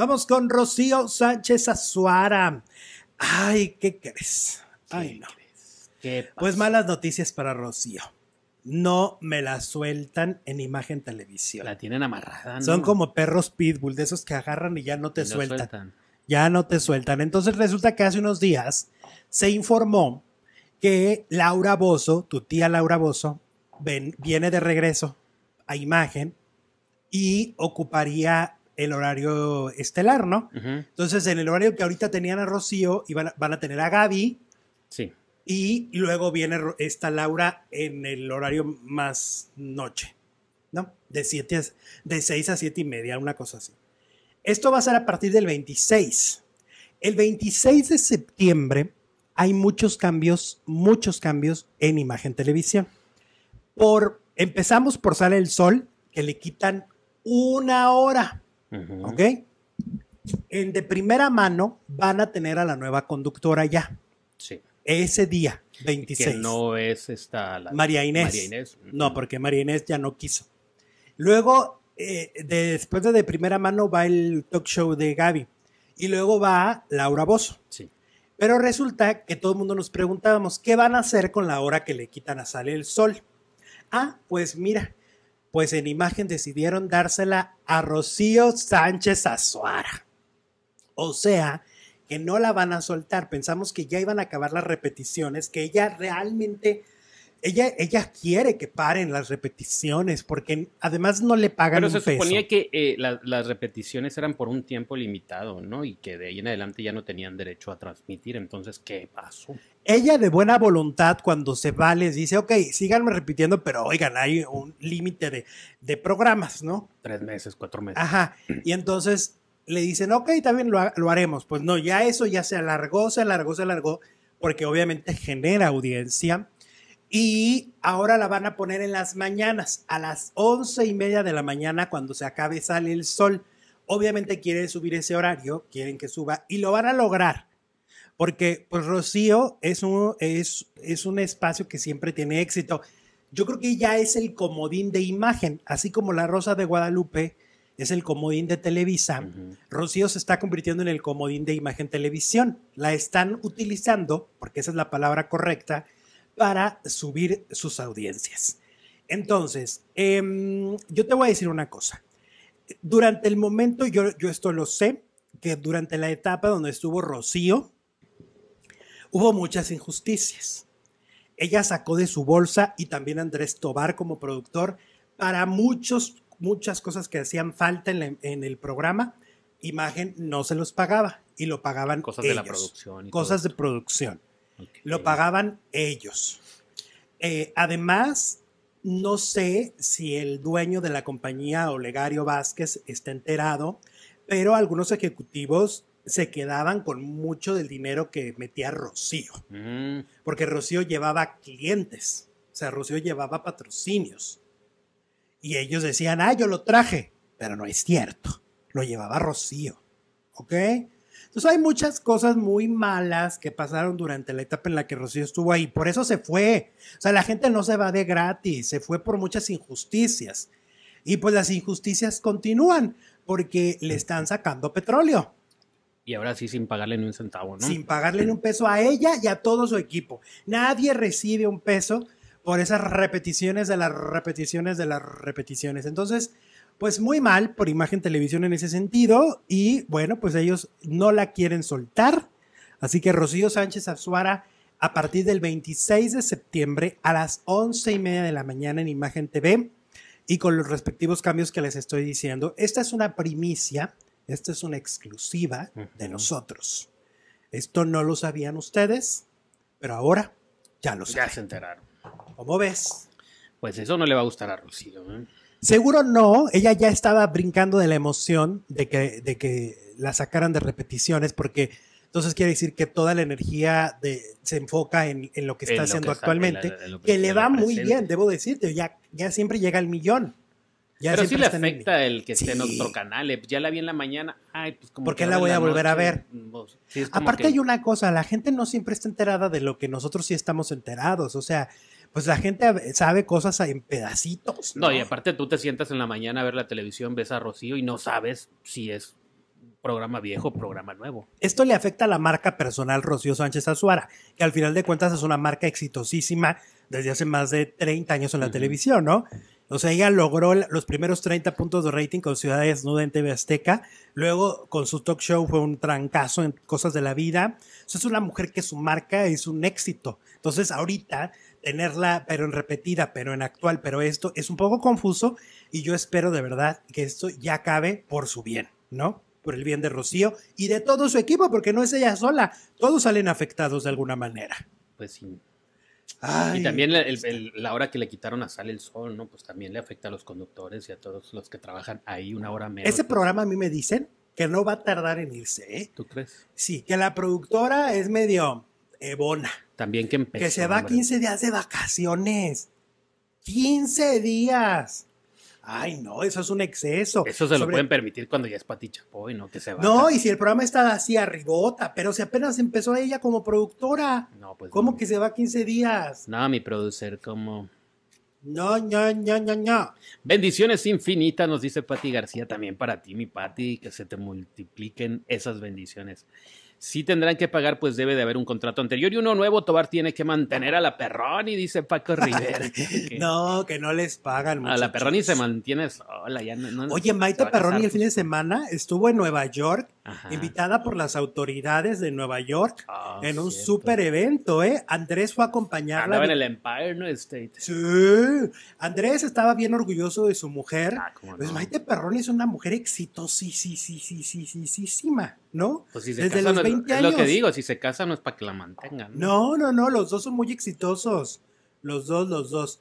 Vamos con Rocío Sánchez Azuara. Ay, ¿qué crees? Ay, no. ¿Qué pasa? Pues malas noticias para Rocío. No me la sueltan en Imagen Televisión. La tienen amarrada, ¿no? Son como perros pitbull, de esos que agarran y ya no te sueltan. Ya no te sueltan. Entonces resulta que hace unos días se informó que Laura Bozzo, tu tía Laura Bozzo, viene de regreso a Imagen y ocuparía el horario estelar, ¿no? Uh-huh. Entonces en el horario que ahorita tenían a Rocío y van a tener a Gaby. Sí. Y luego viene esta Laura en el horario más noche, ¿no? De 6 a 7 y media, una cosa así. Esto va a ser a partir del 26. El 26 de septiembre hay muchos cambios en Imagen Televisión. Empezamos por Sale el Sol, que le quitan una hora, uh-huh. ¿Ok? De primera mano van a tener a la nueva conductora ya. Sí. Ese día, 26. Que no es María Inés. María Inés. No, porque María Inés ya no quiso. Luego, después de primera mano va el talk show de Gaby. Y luego va Laura Bozzo. Sí. Pero resulta que todo el mundo nos preguntábamos, ¿qué van a hacer con la hora que le quitan a Sale el Sol? Ah, pues mira, pues en Imagen decidieron dársela a Rocío Sánchez Azuara. O sea, que no la van a soltar. Pensamos que ya iban a acabar las repeticiones, que ella realmente, ella quiere que paren las repeticiones, porque además no le pagan un peso. Pero se suponía que las repeticiones eran por un tiempo limitado, ¿no? Y que de ahí en adelante ya no tenían derecho a transmitir. Entonces, ¿qué pasó? Ella de buena voluntad, cuando se va, les dice, ok, síganme repitiendo, pero oigan, hay un límite de programas, ¿no? 3 meses, 4 meses. Ajá, y entonces le dicen, ok, también lo haremos. Pues no, ya eso ya se alargó, porque obviamente genera audiencia. Y ahora la van a poner en las mañanas, a las 11:30 de la mañana, cuando se acabe Sale el Sol. Obviamente quieren subir ese horario, quieren que suba, y lo van a lograr, porque pues Rocío es un espacio que siempre tiene éxito. Yo creo que ya es el comodín de Imagen, así como la Rosa de Guadalupe es el comodín de Televisa. Uh-huh. Rocío se está convirtiendo en el comodín de Imagen Televisión. La están utilizando, porque esa es la palabra correcta, para subir sus audiencias. Entonces, yo te voy a decir una cosa. Durante el momento, yo esto lo sé, que durante la etapa donde estuvo Rocío, hubo muchas injusticias. Ella sacó de su bolsa, y también Andrés Tobar como productor, para muchas cosas que hacían falta en el programa. Imagen no se los pagaba, y lo pagaban ellos. Cosas de la producción. Y cosas de producción. Okay. Lo pagaban ellos. Además, no sé si el dueño de la compañía, Olegario Vázquez, está enterado, pero algunos ejecutivos se quedaban con mucho del dinero que metía Rocío. Mm. Porque Rocío llevaba clientes. O sea, Rocío llevaba patrocinios. Y ellos decían, ah, yo lo traje. Pero no es cierto. Lo llevaba Rocío. ¿Ok? Entonces hay muchas cosas muy malas que pasaron durante la etapa en la que Rocío estuvo ahí. Por eso se fue. O sea, la gente no se va de gratis. Se fue por muchas injusticias. Y pues las injusticias continúan porque le están sacando petróleo. Y ahora sí, sin pagarle ni un centavo, ¿no? Sin pagarle ni un peso a ella y a todo su equipo. Nadie recibe un peso por esas repeticiones de las repeticiones de las repeticiones. Entonces, pues muy mal por Imagen Televisión en ese sentido. Y bueno, pues ellos no la quieren soltar. Así que Rocío Sánchez Azuara, a partir del 26 de septiembre a las 11:30 de la mañana en Imagen TV, y con los respectivos cambios que les estoy diciendo. Esta es una primicia, esta es una exclusiva de nosotros. Esto no lo sabían ustedes, pero ahora ya lo saben. Ya se enteraron. ¿Cómo ves? Pues eso no le va a gustar a Rocío, ¿eh? Seguro no. Ella ya estaba brincando de la emoción de que la sacaran de repeticiones, porque entonces quiere decir que toda la energía se enfoca en lo que está haciendo actualmente, que le va muy bien, debo decirte. Ya siempre llega al millón. Pero sí le afecta el que esté en otro canal. Ya la vi en la mañana. Ay, pues como ¿por qué la voy a volver a ver? Sí, aparte hay una cosa. La gente no siempre está enterada de lo que nosotros sí estamos enterados. O sea, pues la gente sabe cosas en pedacitos, ¿no? No, y aparte tú te sientas en la mañana a ver la televisión, ves a Rocío y no sabes si es programa viejo, programa nuevo. Esto le afecta a la marca personal Rocío Sánchez Azuara, que al final de cuentas es una marca exitosísima desde hace más de 30 años en la televisión, ¿no? O sea, ella logró los primeros 30 puntos de rating con Ciudad Desnuda en TV Azteca. Luego, con su talk show fue un trancazo en Cosas de la Vida. O sea, es una mujer que su marca es un éxito. Entonces, ahorita, tenerla, pero en repetida, pero en actual, pero esto, es un poco confuso. Y yo espero de verdad que esto ya acabe por su bien, ¿no? Por el bien de Rocío y de todo su equipo, porque no es ella sola. Todos salen afectados de alguna manera. Pues sí. Ay, y también la hora que le quitaron a Sale el Sol, ¿no? Pues también le afecta a los conductores y a todos los que trabajan ahí una hora menos. Ese programa a mí me dicen que no va a tardar en irse, ¿eh? ¿Tú crees? Sí, que la productora es medio ebona. También que empezó. Que se va 15 días de vacaciones. ¡15 días! Ay, no, eso es un exceso. Eso se lo pueden permitir cuando ya es Pati Chapoy, ¿no? Que se va. No, y si el programa está así arribota, pero si apenas empezó ella como productora. No, pues. ¿Cómo no, que se va 15 días? No, mi producer, ¿cómo? No, no, no, no, no. Bendiciones infinitas, nos dice Pati García, también para ti, mi Pati, que se te multipliquen esas bendiciones. Si tendrán que pagar, pues debe de haber un contrato anterior y uno nuevo. Tobar tiene que mantener a la Perroni, dice Paco Rivera. No, que no les pagan. A la Perroni se mantiene sola. Ya no. Oye, Maite Perroni el fin de semana estuvo en Nueva York, invitada por las autoridades de Nueva York en un súper evento, ¿eh? Andrés fue a acompañarla. Andaba en el Empire State. Sí. Andrés estaba bien orgulloso de su mujer. Ah, ¿cómo no? Pues Maite Perroni es una mujer exitosísima, ¿no? Pues si se desde los 20 años. Es lo que digo, si se casan no es para que la mantengan, ¿no? No, los dos son muy exitosos. Los dos.